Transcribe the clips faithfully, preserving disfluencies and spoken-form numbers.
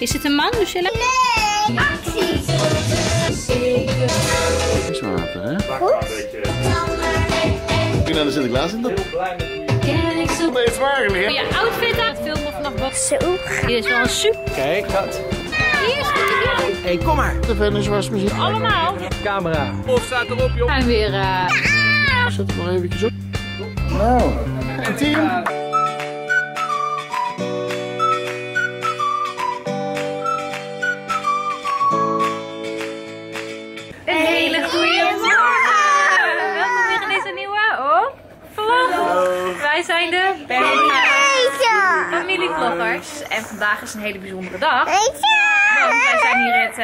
Is het een man, Lucilla? Nee! Actie! Het is water, hè? Ik ben aan de Sinterklaas in dat. Heel blij met u. Ik ben je vragen weer. Je outfit aan. Film of nog wat. Zo. Hier is wel een super. Kijk, dat. Hier is het. Hé, kom maar. De vernis was misschien. Allemaal. Camera. Of staat erop, joh. En weer. Uh... Zet het nog eventjes op. Nou, een team. Wij zijn de Bellinga familievloggers en vandaag is een hele bijzondere dag. Want wij zijn hier in het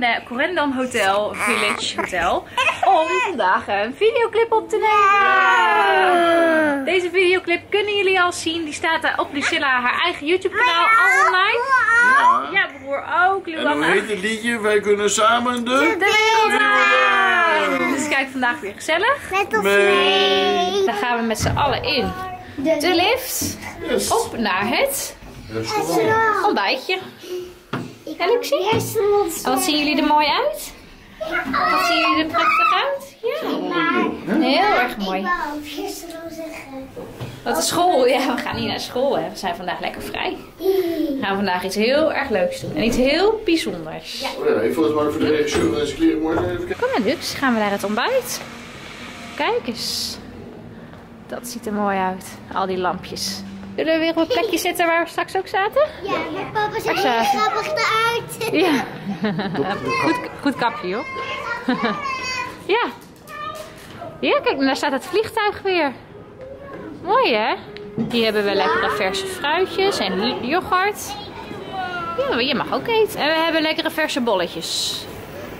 uh, Corendon Hotel, Village Hotel, om vandaag een videoclip op te nemen. Deze videoclip kunnen jullie al zien, die staat op Lucilla, haar eigen YouTube kanaal, al online. Ja, ja, broer ook, Luan. En hoe heet het liedje? Wij kunnen samen de, de wereld aan. Dus kijk, vandaag weer gezellig. Met ons mee. Dan gaan we met z'n allen in de, de lift. Yes. Op naar het ontbijtje. En Luxy? En wat zien jullie er mooi uit? Wat zien jullie er prachtig uit? Ja, heel erg mooi. Dat is school. Ja, we gaan niet naar school, hè. We zijn vandaag lekker vrij. We gaan vandaag iets heel erg leuks doen. En iets heel bijzonders. Ja. Oh, ik voel het maar voor de regisseur van deze kleren morgen even kijken. Kom maar, Lux. Gaan we naar het ontbijt. Kijk eens. Dat ziet er mooi uit. Al die lampjes. Zullen we weer op een plekje zitten waar we straks ook zaten? Ja, met papa zag er grappig eruit. Ja. Goed, goed kapje, joh. Ja. Ja, kijk, daar staat het vliegtuig weer. Mooi, hè? Hier hebben we lekkere verse fruitjes en yoghurt. Ja, je mag ook eten. En we hebben lekkere verse bolletjes.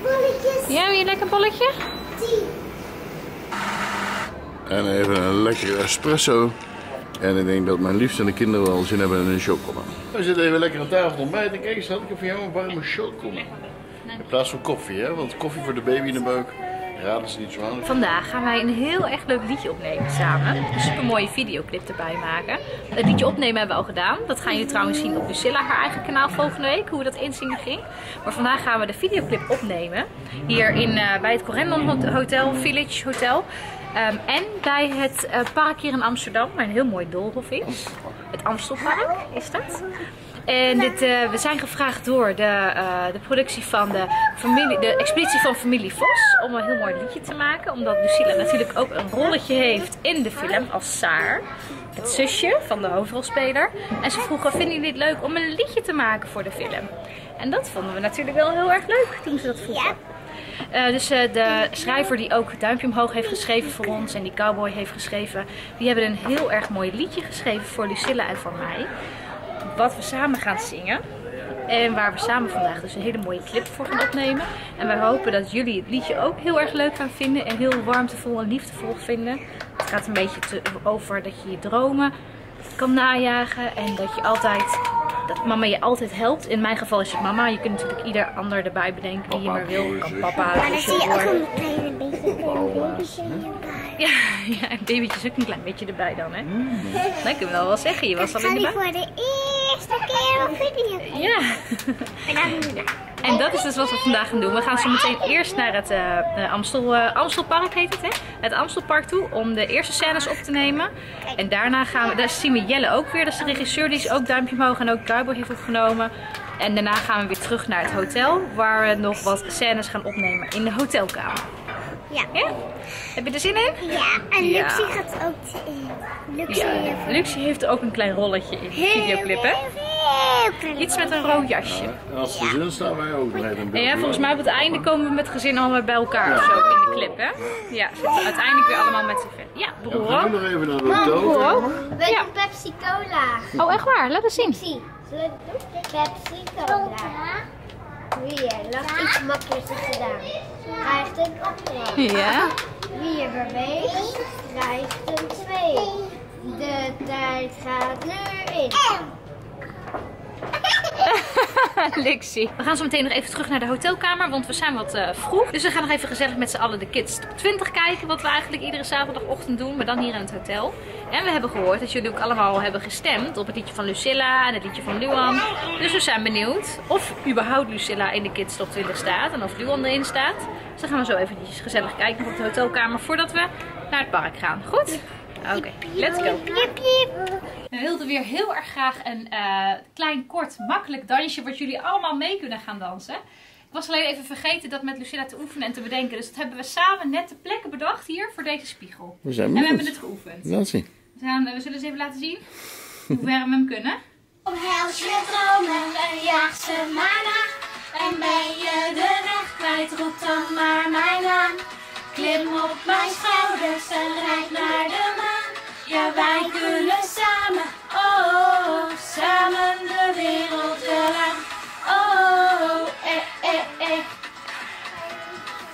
Bolletjes? Ja, wil je een lekker bolletje? Tien. En even een lekkere espresso. En ik denk dat mijn liefste en de kinderen wel zin hebben in een chocola. We zitten even lekker aan tafel ontbijten. En kijk eens, had ik voor jou een warme chocola. In plaats van koffie, hè? Want koffie voor de baby in de buik. Ja, dat is niet zo handig. Vandaag gaan wij een heel erg leuk liedje opnemen samen. Een super mooie videoclip erbij maken. Het liedje opnemen hebben we al gedaan. Dat gaan jullie trouwens zien op Lucilla, haar eigen kanaal, volgende week. Hoe dat inzingen ging. Maar vandaag gaan we de videoclip opnemen. Hier in, uh, bij het Corendon Hotel, Village Hotel. Um, en bij het uh, park hier in Amsterdam, waar een heel mooi doolhof is. Het Amstelpark is dat. En dit, uh, we zijn gevraagd door de, uh, de productie van de, familie, de Expeditie van Familie Vos om een heel mooi liedje te maken. Omdat Lucilla natuurlijk ook een rolletje heeft in de film als Saar. Het zusje van de hoofdrolspeler. En ze vroegen, vinden jullie het leuk om een liedje te maken voor de film? En dat vonden we natuurlijk wel heel erg leuk toen ze dat vroegen. Uh, dus uh, de schrijver die ook Duimpje Omhoog heeft geschreven voor ons en die Cowboy heeft geschreven. Die hebben een heel erg mooi liedje geschreven voor Lucilla en voor mij. Wat we samen gaan zingen. En waar we samen vandaag dus een hele mooie clip voor gaan opnemen. En wij hopen dat jullie het liedje ook heel erg leuk gaan vinden. En heel warmtevol en liefdevol vinden. Het gaat een beetje te, over dat je je dromen kan najagen. En dat je altijd, dat mama je altijd helpt. In mijn geval is het mama. Je kunt natuurlijk ieder ander erbij bedenken die je maar wil. Kan papa, maar dan zie je ook een klein beetje erbij. Ja, ja, en babytje is ook een klein beetje erbij dan, hè. Mm. Dat kan ik wel wel zeggen. Je was al in de baan. Eerste keer op video. Ja. En dat is dus wat we vandaag gaan doen. We gaan zo meteen eerst naar het uh, Amstel, uh, Amstelpark heet het, hè? Het Amstelpark toe om de eerste scènes op te nemen. En daarna gaan we, daar zien we Jelle ook weer. Dat is de regisseur, die is ook Duimpje Omhoog en ook Cowboy heeft opgenomen. En daarna gaan we weer terug naar het hotel, waar we nog wat scènes gaan opnemen in de hotelkamer. Ja. Ja. Heb je er zin in? Ja, en ja. Luxy gaat ook in. Luxy, ja. Luxy heeft er ook een klein rolletje in de videoclip, hè? Iets met een rood jasje. Ja, en als gezin ja. Staan wij ook bij een beetje. Ja, volgens mij op het einde komen we met gezin allemaal bij elkaar ja. Of zo in de clip, hè? Ja, zitten we uiteindelijk weer allemaal met z'n verder. Ja, broer. Ja, we gaan nog even naar de hotel. We hebben ja. Pepsi Cola. Oh, echt waar? Laat eens zien. Pepsi. Pepsi Cola. Weer, lacht iets makkelijker gedaan. Krijgt een opdracht. Ja. Wie er beweegt, krijgt een twee. De tijd gaat nu in. Luxy. We gaan zo meteen nog even terug naar de hotelkamer, want we zijn wat uh, vroeg. Dus we gaan nog even gezellig met z'n allen de Kids Top twintig kijken. Wat we eigenlijk iedere zaterdagochtend doen, maar dan hier in het hotel. En we hebben gehoord dat jullie ook allemaal hebben gestemd op het liedje van Lucilla en het liedje van Luan. Dus we zijn benieuwd of überhaupt Lucilla in de Kids Top twintig staat en of Luan erin staat. Dus dan gaan we zo eventjes gezellig kijken op de hotelkamer voordat we naar het park gaan. Goed? Oké, okay, let's go. We wilden weer heel erg graag een uh, klein, kort, makkelijk dansje wat jullie allemaal mee kunnen gaan dansen. Ik was alleen even vergeten dat met Lucilla te oefenen en te bedenken. Dus dat hebben we samen net de plekken bedacht hier voor deze spiegel. We zijn en we hebben het geoefend. Laat zien. We, gaan, we zullen eens even laten zien hoe ver we hem kunnen. Omhels je dromen en jaag ze maar na. En ben je de weg kwijt, roep dan maar mijn naam. Klim op mijn schouders en rijd naar de maan. Ja, wij kunnen samen, oh, oh, oh, samen de wereld eraan. Oh, oh, eh, eh, eh.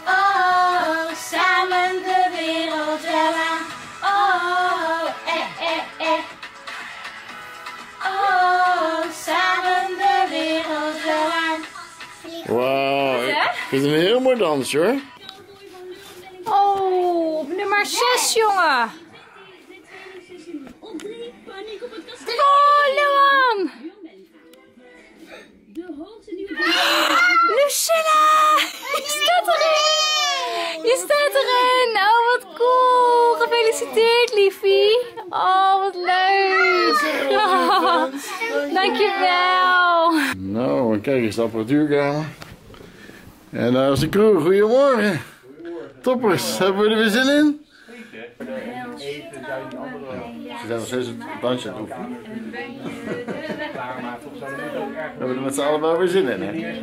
Oh, oh, samen de wereld eraan. Oh, oh, eh, eh, eh. Oh, oh, samen de wereld eraan. Wauw, dit is een heel mooi dans hoor. Oh, op nummer zes, jongen. Oh, Luan. Lucilla, je staat erin. Je staat erin. Oh, wat cool. Gefeliciteerd, liefie. Oh, wat leuk. Oh, dankjewel. Nou, kijk eens de apparatuurkamer. En daar is de crew. Goedemorgen. Toppers, hebben we er weer zin in? Zeker. Eten, duimpje omhoog. Ze zijn nog steeds het dansje aan het oefenen. We hebben er met z'n allen wel weer zin in, hè? Ze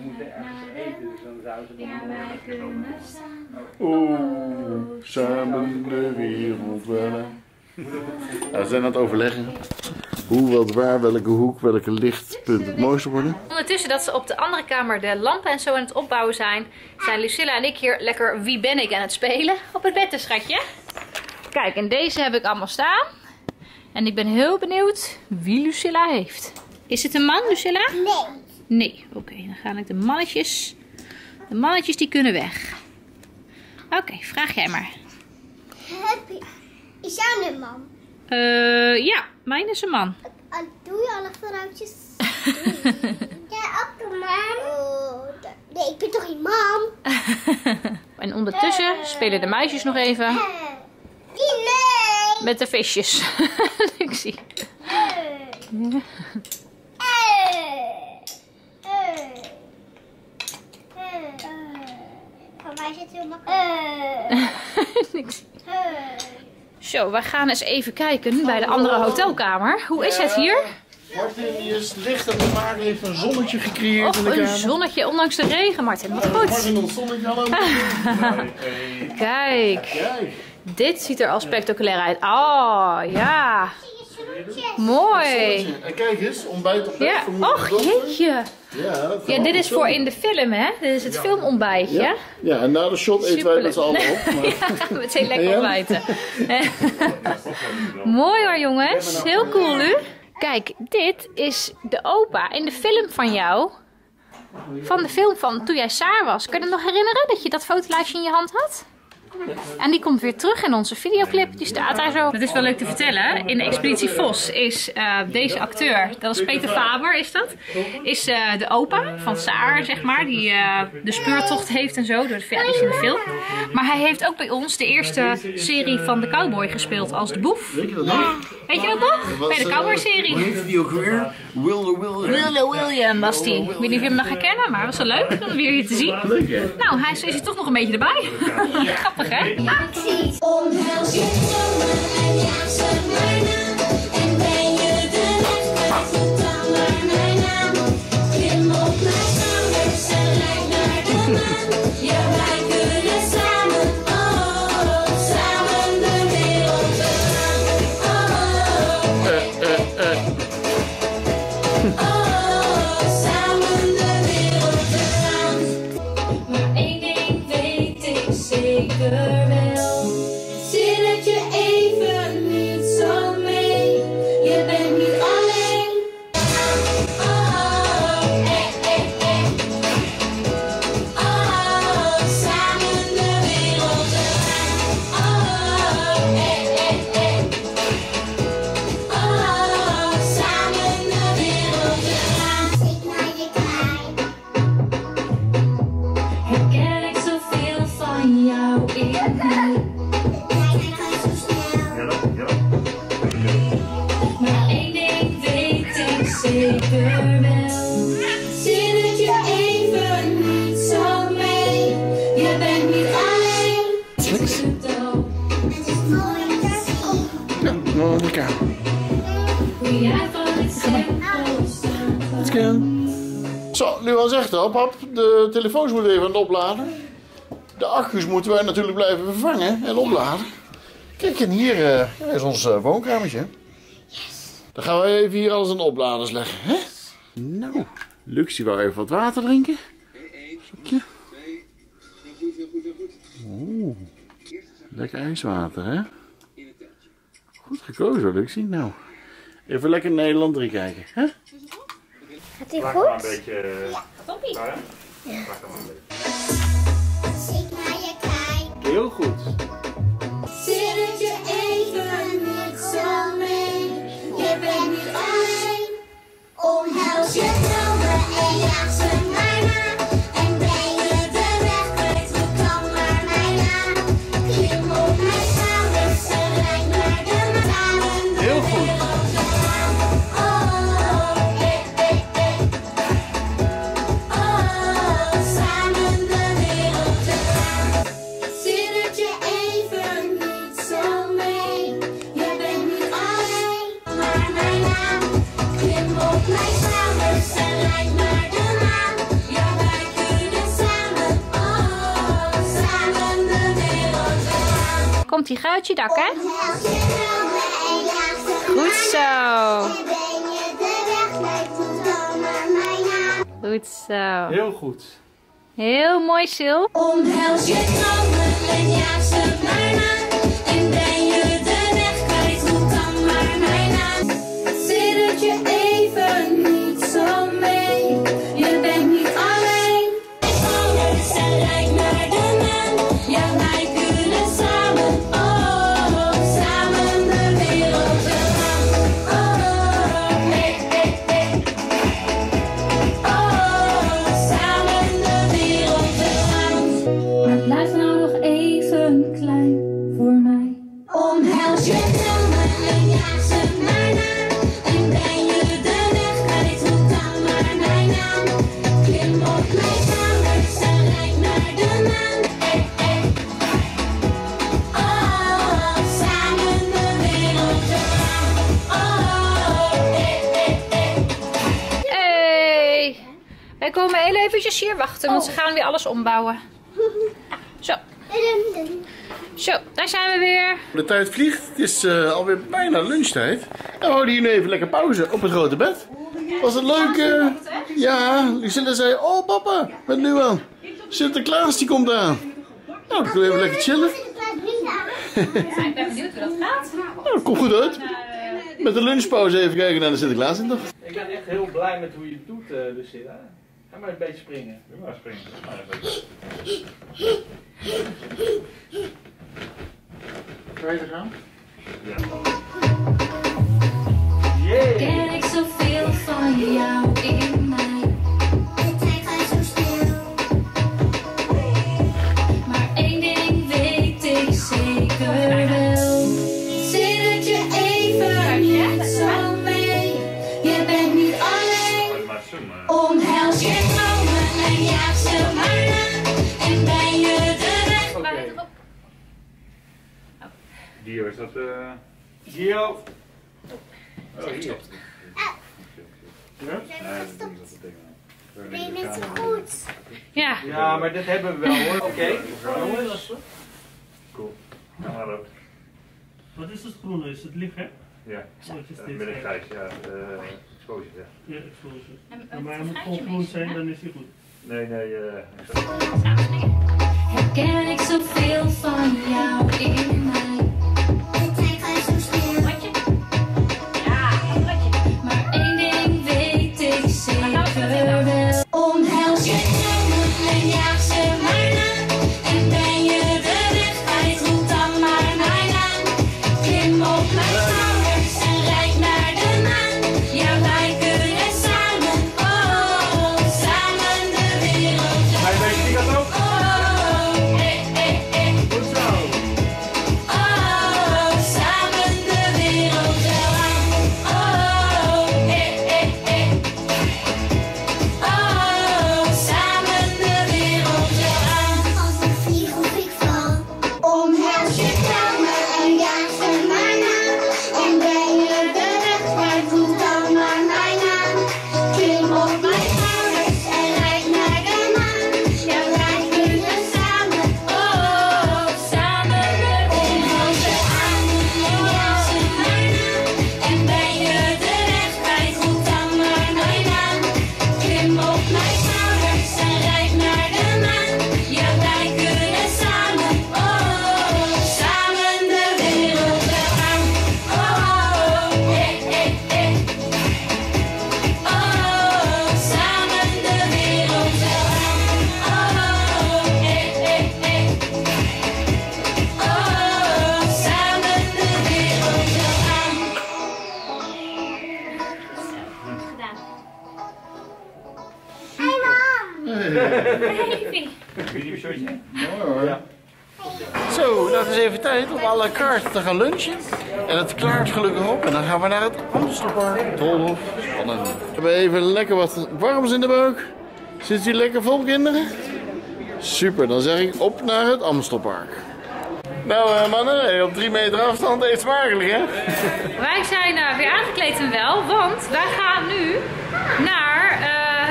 moeten ergens eten, dus dan zouden ze er nog meer staan. Oeh, samen de wereld bellen. Nou, we zijn aan het overleggen. Hoe, wat, waar, welke hoek, welke lichtpunten het mooiste worden. Ondertussen dat ze op de andere kamer de lampen en zo aan het opbouwen zijn, zijn Lucilla en ik hier lekker wie ben ik aan het spelen op het bed, schatje. Kijk, en deze heb ik allemaal staan. En ik ben heel benieuwd wie Lucilla heeft. Is het een man, Lucilla? Nee. Nee, oké. Okay, dan gaan ik de mannetjes, de mannetjes die kunnen weg. Oké, okay, vraag jij maar. Is jou een man? Uh, ja, mijn is een man. Doe je alle vooruitjes? Jij ook een man? Nee, ik ben toch geen man? En ondertussen spelen de meisjes nog even. Met de visjes. Ik zie. Voor mij zit het heel makkelijk. Ik zie. Zo, wij gaan eens even kijken bij de andere hotelkamer. Hoe is het hier? Martin, die is licht aan het maken, heeft een zonnetje gecreëerd Och, in de kamer. Een zonnetje, ondanks de regen, Martin. Wat goed. Martin, een zonnetje al over. Kijk, dit ziet er al spectaculair uit. Oh, ja. Mooi. En kijk eens, ontbijt op bed. Ja. Och, jeetje. Ja, ja, dit is voor in de film, hè? Dit is het ja. filmontbijtje. Ja. Ja, en na de shot eten Super. wij met z'n allen op. Maar... ja, met z'n lekker ontbijten. Ja. Mooi hoor, jongens. Heel cool nu. Kijk, dit is de opa in de film van jou. Van de film van toen jij Saar was. Kun je nog herinneren dat je dat fotolijstje in je hand had? En die komt weer terug in onze videoclip. Die staat daar zo. Dat is wel leuk te vertellen. In de Expeditie Vos is uh, deze acteur, dat is Peter Faber, is dat? Is uh, de opa van Saar, zeg maar. Die uh, de speurtocht heeft en zo. Door de verjaardag in de film. Maar hij heeft ook bij ons de eerste serie van de Cowboy gespeeld als de boef. Weet je dat nog? Weet je dat nog? Bij de Cowboy-serie. Hoe heette die ook weer? Wilde William. Wilde William was die. Ik weet niet of je hem nog herkennen, maar was wel leuk om hem weer hier te zien. Nou, hij is hier toch nog een beetje erbij. Grappig. Hè? Ja, precies. Omhels je dromen en jaag ze maar na. En ben je de weg kwijt, roep dan maar mijn naam. Klim op mijn schouders en rijd naar de maan. Ja, wij kunnen samen, oh, oh, samen de wereld eraan. Oh, oh, eh, eh, eh. Oh, samen de wereld eraan. Maar één ding weet ik zeker. Zie dat je even niet zal mee. zeker wel. Zin het je even niet zo mee. Je bent niet alleen. Niks. Het is mooi te zien. Nou, nog een keer. Hoe jij van het zeker staat. Let's go. Zo, Luan zegt al, pap, de telefoons moeten even aan het opladen. De accu's moeten wij natuurlijk blijven vervangen en opladen. Kijk, en hier uh, is ons uh, woonkamertje. Dan gaan we even hier alles aan de opladers leggen, hè? Nou, Luxie wou even wat water drinken. Zakje. Oeh, lekker ijswater, hè? Goed gekozen, Luxie. Nou, even lekker Nederland drie kijken, hè? Gaat ie goed? Laat maar een beetje... Ja, toppie. Ja. Laat maar een beetje. Zie naar je kijk. Heel goed. Zit het je even niet zo mee? Je bent niet alleen, omhels je dromen en jaag ze mij na. En breng je de weg kwijt, hoe kan maar mij na. Klim op mijn schouders en rijd naar de maan. Heel goed. Oh, oh, eh, eh, eh. Oh, oh, samen de wereld te gaan. Zit het je even niet zo mee? Je bent niet alleen. Maar mijn naam, klim op mijn schouders en rijd naar de maan. Ja, wij kunnen samen, oh, samen de wereld gaan. Komt die guitje dak, hè? Goed zo. Goed zo. Heel goed. Heel mooi, Sil. Omhels je dromen en jaag ze maar na. En breng je de weg kwijt, hoe kan maar mij na. Zit je even niet zo mee, je bent niet alleen. Alles en lijkt naar de maan, ja wij kunnen samen, oh, samen de wereld gaan. Oh, eh, eh, eh. Oh, samen de wereld gaan. Maar blijf nou nog even klein voor mij. Omhels je dromen en jaag ze mij na. Breng je de weg kwijt, hoe kan maar mijn naam? Klim op mijn schouders en rijd naar de maan. Eh, eh. Oh, samen de wereld te gaan. Oh, eh, eh, eh. Hey, wij komen heel eventjes hier wachten, want ze gaan weer alles ombouwen. Zo. Zo, daar zijn we weer. De tijd vliegt, het is uh, alweer bijna lunchtijd. En we houden hier nu even lekker pauze op het grote bed. Was het leuk? Uh... Ja, Lucilla zei, oh papa, wat nu aan? Sinterklaas die komt aan. Nou, dan kunnen we even lekker chillen. Ja, ik ben benieuwd hoe dat gaat. Nou, dat komt goed uit. Met de lunchpauze even kijken naar de Sinterklaas in toch? Ik ben echt heel blij met hoe je het doet, uh, Lucilla. Ga maar een beetje springen. Doe maar springen. Maar een beetje. Kan je er gaan? Ja. Yeah. Ken ik zoveel van jou in mij? De tijd gaat zo stil. Maar één ding weet ik zeker wel. Zit het je even niet zo mee? Je bent niet alleen. Omhels je dromen en jaag ze maar na. En ben je de weg. Okay. Dio, is dat uh... Dio! Oh, hier. Gestopt. Ja? Nee, niet zo goed. Ja. Ja, maar dit hebben we wel hoor. Oké. Okay. Cool. Ga maar op. Wat is het groene? Is het licht, hè? Ja. Met een grijs, ja. Uh, exposure, ja. Ja, exposure. Ja, maar hij moet gewoon groen zijn, dan is hij goed. Nee, nee. Uh, Herken ik zoveel van jou in mij? Omhels je dromen en jaag ze mij na. En ben je de weg kwijt, roep dan maar mijn naam. Klim op mijn schouders en rijd naar de maan. Ja, wij kunnen samen, oh, samen de wereld. Oh, eh, eh, eh. Zo, dat is even tijd om à la carte te gaan lunchen. En het klaart gelukkig op en dan gaan we naar het Amstelpark. Tolhof, spannend. We hebben even lekker wat warms in de buik. Zit hier lekker vol, kinderen? Super, dan zeg ik op naar het Amstelpark. Nou uh, mannen, op drie meter afstand eet smakelijk, hè? Wij zijn uh, weer aangekleed en wel, want wij gaan nu naar uh,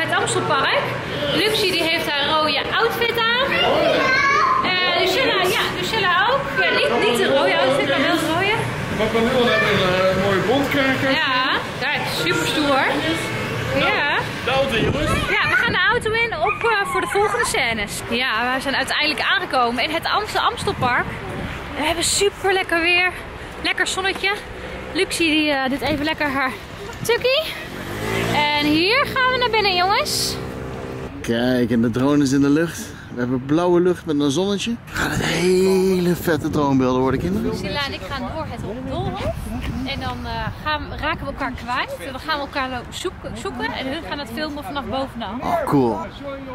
het Amstelpark. Luxy die heeft haar rode outfit aan. Uh, Lucilla, ja, Lucilla ook. Ja, niet, niet de rode outfit, maar wel de rode. Maar we hebben een mooie bondkraker. Ja, daar is super stoer. Ja. De auto, jongens. Ja, we gaan de auto in op uh, voor de volgende scènes. Ja, we zijn uiteindelijk aangekomen in het Amstel Amstelpark. We hebben super lekker weer. Lekker zonnetje. Luxy die uh, doet even lekker haar tukkie. En hier gaan we naar binnen, jongens. Kijk, en de drone is in de lucht. We hebben blauwe lucht met een zonnetje. Gaan het hele vette dronebeelden worden, kinderen. Lucilla en ik gaan door het Doolhof. En dan uh, gaan, raken we elkaar kwijt. En dan gaan we elkaar zoeken, zoeken. En hun gaan het filmen vanaf bovenaf. Oh, cool.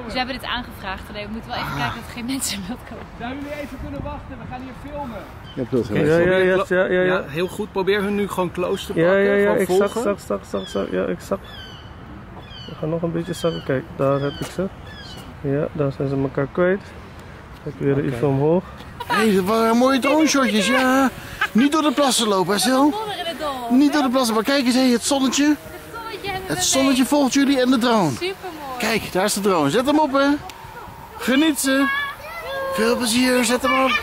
Dus we hebben dit aangevraagd. We moeten wel even kijken dat er geen mensen in beeld komen. Zou jullie even kunnen wachten? We gaan hier filmen. Je hebt dat geweest. Ja, ja, ja, ja, ja. Heel goed. Probeer hun nu gewoon close te pakken. Ja, ja, ja. Ik zag, zag, zag, zag, zag. Ja, ik zag. We gaan nog een beetje zakken. Kijk, daar heb ik ze. Ja, daar zijn ze elkaar kwijt. Kijk weer even omhoog. Hé, hey, dat waren mooie drone-shotjes, ja. Niet door de plassen lopen, hè, Sil? Niet door de plassen, maar kijk eens, hé, het zonnetje. Het zonnetje volgt jullie en de drone. Super mooi. Kijk, daar is de drone. Zet hem op, hè. Geniet ze. Veel plezier, zet hem op.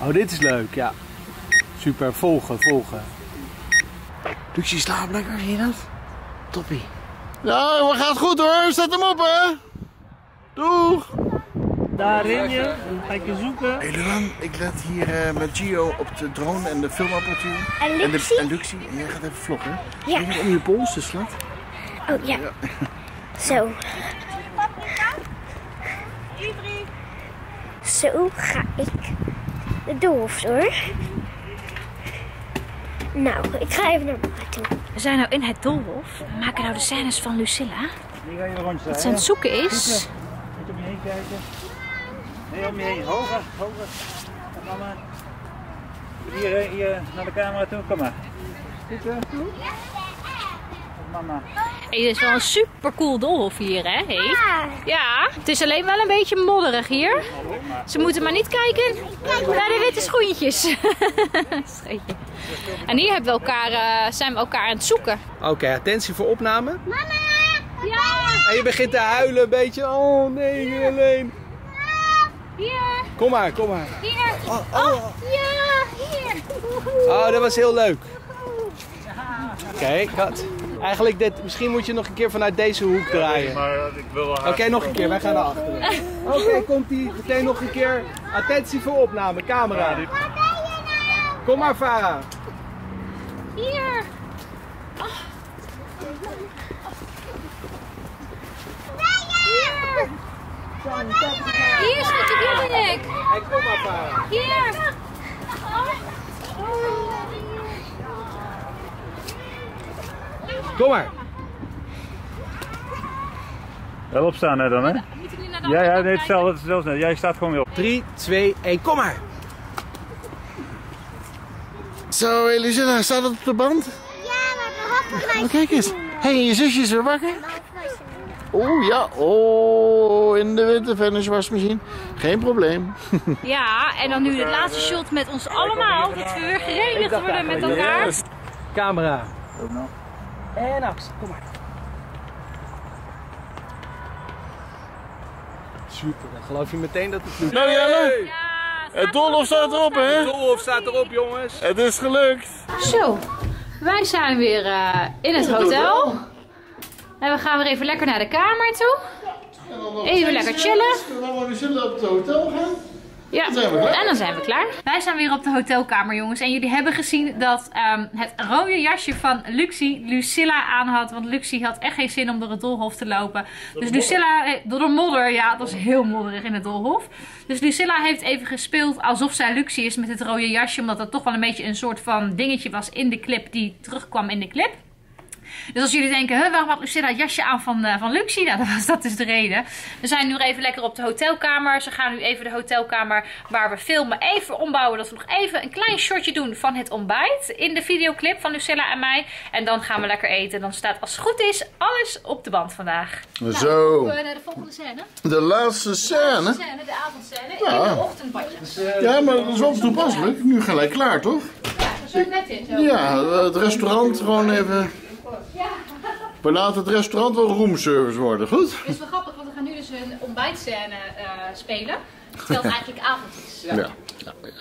Oh, dit is leuk, ja. Super, volgen, volgen. Luxie slaapt lekker, zie je dat? Toppie. Nou, ja, gaat goed hoor. Zet hem op, hè. Doeg. Daar in je. Dan ga ik je zoeken. Hey Luan, ik let hier uh, met Gio op de drone en de filmapparatuur. En Luxie. En, en Luxie, en jij gaat even vloggen. Ja. Je om je polsen slaat. Oh, ja. Ja. Zo. Zo ga ik de Doolhof hoor. Nou, ik ga even naar buiten. We zijn nou in het Doolhof. We maken nou de scènes van Lucilla. Wat ze aan het zoeken is. Moet om je heen kijken. Nee, om je heen. Hoger, hoger. Kom maar. Hier, hier naar de camera toe. Kom maar. Zitten. Mama. Hey, dit is wel een super cool Doolhof hier, hè? Hey. Ja. Het is alleen wel een beetje modderig hier. Ze moeten maar niet kijken naar de witte schoentjes. Scheetje. En hier hebben we elkaar, uh, zijn we elkaar aan het zoeken. Oké, okay, attentie voor opname. Mama! Ja! En je begint te huilen een beetje. Oh nee, hier alleen. Hier. Kom maar, kom maar. Hier. Oh, oh. Oh ja, hier. Oh, dat was heel leuk. Oké, kat. Eigenlijk dit, misschien moet je nog een keer vanuit deze hoek draaien. Oké, okay, nog een keer, wij gaan naar achteren. Oké, okay, komt ie. Meteen nog een keer. Attentie voor opname, camera. Kom maar, Farah. Hier. Oh. Hier. Hier zit ik, hier ben ik. Hey, kom maar, Farah. Hier. Oh. Oh. Kom maar. Wel opstaan hè dan, hè? Moeten jullie naar de ja, ja, nee, hetzelfde, hetzelfde net. Jij staat gewoon weer op. drie, twee, één, kom maar. Zo, Lucilla, staat het op de band? Ja, maar we hadden mij. Oh, kijk eens. Hé, hey, je zusje is weer wakker. Oeh, ja. Oh, in de witte vennerswasmachine. Geen probleem. Ja, en dan nu het laatste shot met ons allemaal. Dat we weer gerenigd worden met elkaar. Yes. Camera. Ook nog. En actie, kom maar. Super, dan geloof je meteen dat het lukt. Nou ja, leuk. Ja, het Doolhof staat erop, hè? Het Doolhof staat erop, jongens. Het is gelukt. Zo, wij zijn weer uh, in het hotel. En we gaan weer even lekker naar de kamer toe. Even lekker chillen. Dan gaan we zullen op het hotel gaan. Ja, en dan zijn we klaar. Wij zijn weer op de hotelkamer, jongens. En jullie hebben gezien dat um, het rode jasje van Luxy Lucilla aan had. Want Luxy had echt geen zin om door het Doolhof te lopen. Dus Lucilla, door de modder, ja, dat was heel modderig in het Doolhof. Dus Lucilla heeft even gespeeld alsof zij Luxy is met het rode jasje. Omdat dat toch wel een beetje een soort van dingetje was in de clip die terugkwam in de clip. Dus als jullie denken, huh, waarom had Lucilla het jasje aan van, uh, van Luxy? Nou, dat was dat dus de reden. We zijn nu even lekker op de hotelkamer. Ze gaan nu even de hotelkamer waar we filmen even ombouwen. Dat we nog even een klein shotje doen van het ontbijt in de videoclip van Lucilla en mij. En dan gaan we lekker eten. Dan staat als het goed is alles op de band vandaag. Nou, zo. Naar de volgende scène. De laatste scène. De laatste scène, de avondscène, ja. In de ochtendbadjes. Ja, maar dat is wel toepasselijk. Nu gelijk klaar, toch? Ja, zo net in. Zo. Ja, het restaurant gewoon even... Ja. We laten het restaurant wel roomservice worden, goed? Het is wel grappig, want we gaan nu dus een ontbijtscène uh, spelen, terwijl het eigenlijk avond is. Ja, ja.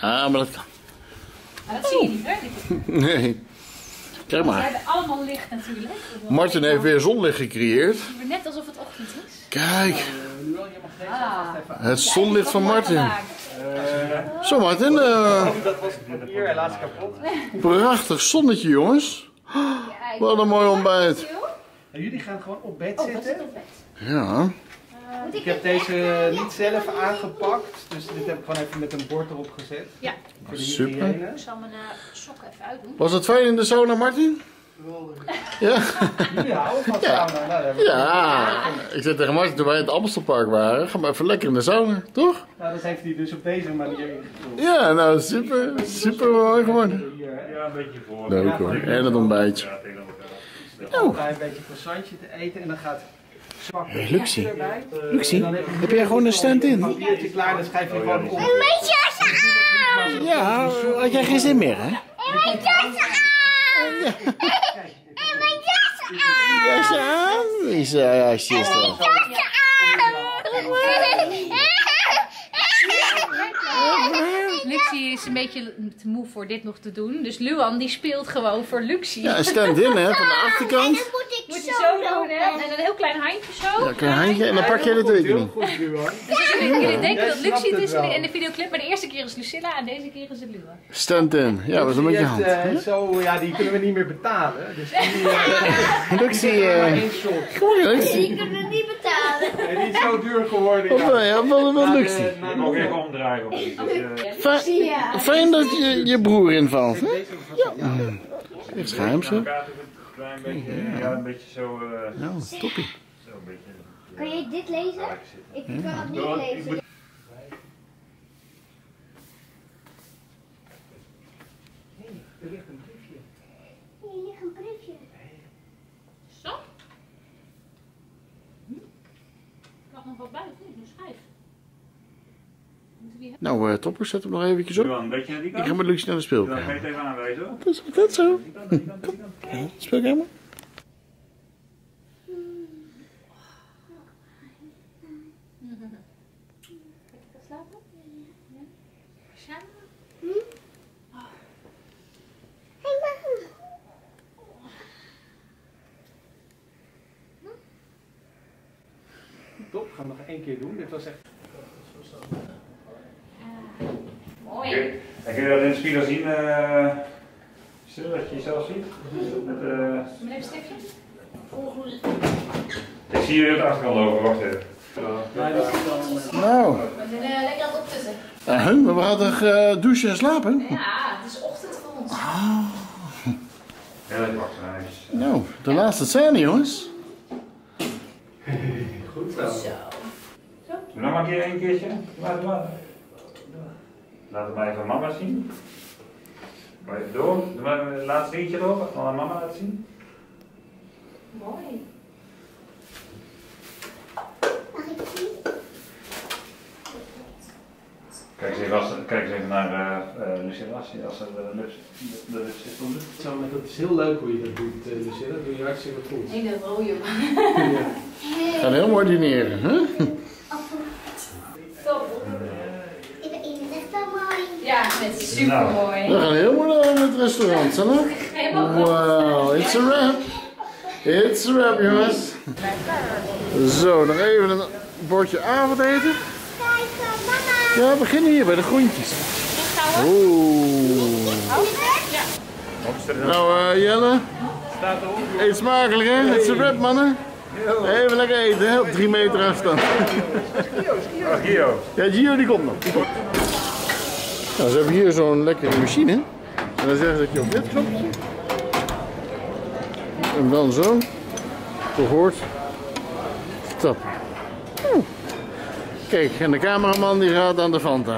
Ja, maar dat kan. Maar dat zie je niet, hè? Nee. Kijk maar. We hebben allemaal licht natuurlijk. Martin heeft weer zonlicht gecreëerd. Net alsof het ochtend is. Kijk. Ah. Het zonlicht van Martin. Uh, Zo Martin. Uh, dat was het papier helaas kapot. Prachtig zonnetje, jongens. Wat een mooi ontbijt. En jullie gaan gewoon op bed zitten. Ja. Ik heb deze niet zelf aangepakt, dus dit heb ik gewoon even met een bord erop gezet. Ja. Super. Ik zal mijn sokken even uitdoen. Was het fijn in de sauna, Martin? Ja. Jullie houden van sauna. Ja. Ik zei tegen Martin toen wij in het Amstelpark waren, ga maar even lekker in de sauna, toch? Nou, dat heeft hij dus op deze manier ingevuld. Ja, nou super, super mooi geworden. Ja, een beetje voor. Leuk hoor. En het ontbijtje. Oh. Een beetje croissantje te eten en dan gaat Hey, Luxy, Luxy, heb jij gewoon een stand-in? Een beetje jassen aan! Ja, had jij geen zin meer, hè? En mijn jassen aan! En mijn jassen aan! Jassen aan? Is ja, ja, is het wel. En mijn jassen aan! Luxy is een beetje te moe voor dit nog te doen, dus Luan die speelt gewoon voor Luxy. Ja, een stand-in, hè, van de achterkant. En dan moet ik moet zo, zo doen, hè. En een heel klein handje zo. Ja, een klein handje en dan pak je dit weer in. Dus jullie denken dat Luxy het is in de videoclip, maar de eerste keer is Lucilla en deze keer is het Luan. Stand-in, ja, dat is een beetje hand. Uh, zo, ja, die kunnen we niet meer betalen. Dus die, uh, Luxy, uh, goed, Luxy. Die kunnen we niet betalen. Nee, die is zo duur geworden. Of nee, ja, wel met Luxy. Ik mag even omdraaien. Ja. Fijn dat je, je broer invalt, hè? Ja. Echt schuim, zo. Ja, een beetje zo... Ja, toppie. Kan je dit lezen? Ik kan het niet lezen. Nee, er ligt een briefje. Nee, er ligt een briefje. Zo? Ik had nog wat buiten, een schijf. Nou, uh, topper, zet hem nog eventjes op. Ik ga met Luxy naar de speelkamer. Dan ga je het even aanwijzen. Dat is altijd zo. Kom, ja, speelkamer. Top, gaan we nog één keer doen. Dit was echt... Mooi. Dan kun je dat in de spiegel zien, uh, stil dat je jezelf ziet. Met uh... een lipstickje? Ik zie je het achterkant lopen, wacht even. Nou. We zijn lekker aan het optussen. Uh, we gaan toch uh, douchen en slapen? Ja, het is ochtend voor ons. Ah. Heel erg wachtrijs. Nou, de ja. laatste scène, jongens. Goed zo. Zo. Doe nog maar een keer een keertje. Laat maar. Laten we even mama zien. Maar even door. Doe maar het laatste dingetje erop. Dan aan mama laten zien. Mooi. Kijk eens even, als, kijk eens even naar uh, uh, Lucilla als ze de lipstick doet. Dat is heel leuk hoe je dat doet, uh, Lucilla. Dat doe je hartstikke goed. Hele rode man. Ja. Hey. Gaan heel mooi dineren, hè? Het is super mooi. We gaan heel mooi naar het restaurant, hè? Wow, it's a wrap. It's a wrap, jongens. Zo, nog even een bordje avondeten. Ja, we beginnen hier bij de groentjes. Oeh. Nou, uh, Jelle. Eet smakelijk, hè? It's a wrap, mannen. Even lekker eten, hè? Op drie meter afstand. Gio. Ja, Gio die komt nog. Nou, ze hebben hier zo'n lekkere machine en dan zeggen ze dat je op dit knopje en dan zo gehoord tappen. Oeh. Kijk, en de cameraman die gaat aan de Fanta.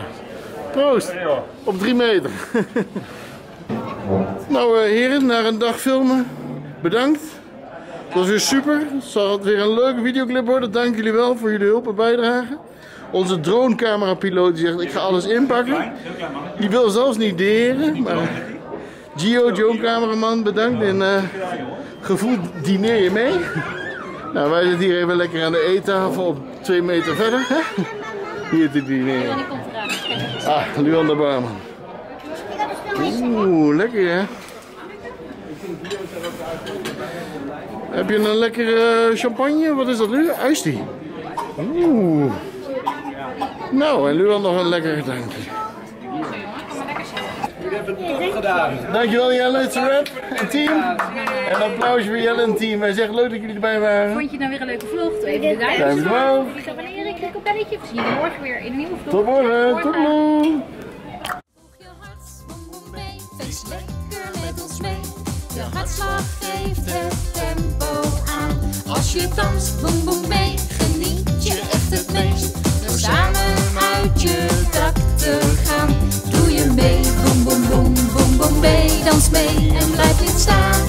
Proost! Op drie meter. Nou heren, na een dag filmen, bedankt. Het was weer super. Het zal weer een leuke videoclip worden. Dank jullie wel voor jullie hulp en bijdrage. Onze dronecamerapilot die zegt ik ga alles inpakken. Die wil zelfs niet deren. Maar Gio, John cameraman, bedankt. En uh, gevoel diner je mee. Nou, wij zitten hier even lekker aan de eettafel op twee meter verder. Hè? Hier te dineren. Ah, Luan de barman. Oeh, lekker hè. Heb je een lekkere champagne? Wat is dat nu? Uistie. Oeh. Nou, en Luan nog een lekker drankje. Jullie hebben het top gedaan. Dankjewel Jelle, it's a wrap. En team. En een applaus voor Jelle en team. Hij zegt leuk dat jullie erbij waren. Vond je nou weer een leuke vlog? Even de duimpjes omhoog. Als je abonneren, klik op belletje. We zien jullie morgen weer in een nieuwe vlog. Tot morgen. Tot morgen. Wees lekker met ons mee. De hartslag geeft het tempo aan. Als je danst, boem boem mee, geniet je echt het meest. Door samen uit je dak te gaan. Doe je mee, boem boem boem boem boem mee. Dans mee en blijf niet staan.